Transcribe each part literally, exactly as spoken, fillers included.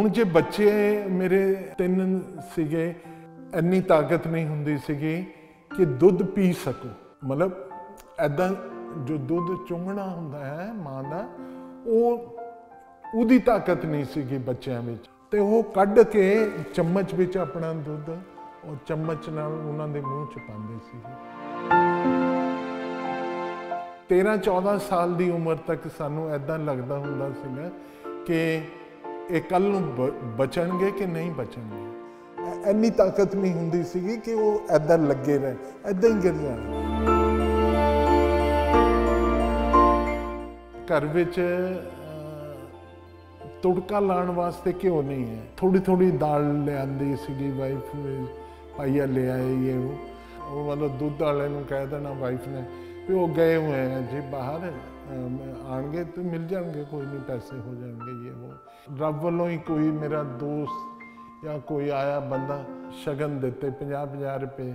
हूँ जो बच्चे मेरे तीन सगे इन्नी ताकत नहीं होंदी सीगी कि दुध पी सको, मतलब ऐदा जो दुध चुंघना होंदा है माँ का वो ताकत नहीं सीगी बच्चों में, तो वो कढ़ के चम्मच में अपना दुध और चम्मच नाल उन्होंने मूँह च पाते सीगे। तेरह चौदह साल की उम्र तक सानू ऐदा लगता हुंदा सीगा कि ये कल नूं बचणगे कि नहीं बचणगे, इन्नी ताकत नहीं हुंदी सीगी कि वो ऐदा लगे रहे, ऐदा ही गिर जाए। घर विच तुड़का लाने वास्ते घ्यो नहीं है, थोड़ी थोड़ी दाल लिआंदी सीगी वाइफ, पाइया ले आए ये वो, मतलब दूध वाले नूं कह देना वाइफ ने भी वो गए हुए हैं जी बाहर, आएंगे तो मिल जाएंगे, कोई नहीं पैसे हो जाएंगे ये वो। रब वालों ही कोई मेरा दोस्त या कोई आया बंदा शगन देते पचास पचास रुपये,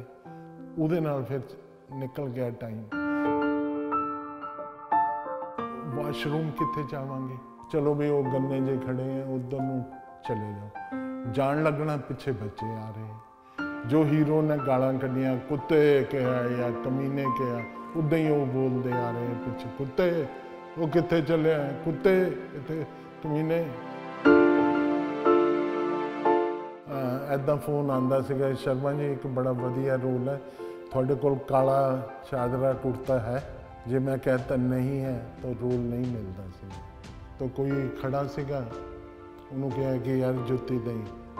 उहदे नाल फिर निकल गया टाइम। वाशरूम कितने जावांगे, चलो भी वो गन्ने जे खड़े हैं उधर नूं चले जाओ, जान लगना पिछे बच्चे आ रहे हैं। जो हीरो ने गालां कढ़ियां कुत्ते कहा या कमीने कहा, उदा ही वो बोलते आ रहे हैं पिछे, कुत्ते वो कितने चले हैं, कुत्ते इतने कमीने। ऐदा फोन आता सीगा, शर्मा जी एक बड़ा वधिया रोल है तुहाडे कोल, काला चादरा कुर्ता है, जे मैं कहता नहीं है तो रोल नहीं मिलता सीगा। तो कोई खड़ा सीगा, उन्होंने कहा कि यार जुत्ती दे,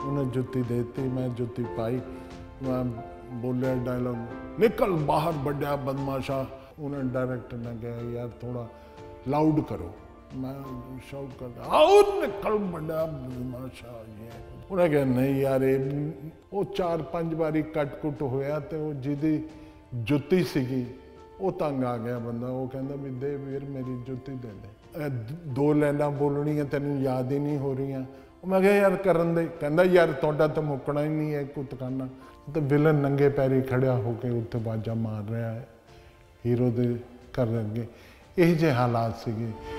उन्हें जुत्ती देती, मैं जुत्ती पाई, मैं बोलिया डायलॉग निकल बाहर बड़ा बदमाशा। उन्हें डायरेक्टर ने कहा यार थोड़ा लाउड करो, मैं शौक करता आओ निकल बड़ा बदमाशा ये। उन्हें कहा नहीं यार ये वो चार पांच बारी कट कुट होया, तो वो जिदी जुत्ती सीगी वो तंग आ गया बंदा, वो कहता भी दे वीर मेरी जुत्ती दे दे, दो लाइना बोलनी तेन याद ही नहीं हो रही है। मैं क्या यार करन दे, कहता यार थोड़ा तो मुकना ही नहीं है कुतकाना। तो विलन नंगे पैरी खड़ा होके उत्थे बाजा मार रहा है हीरो दे कर रहे, यह जे हालात सीगे।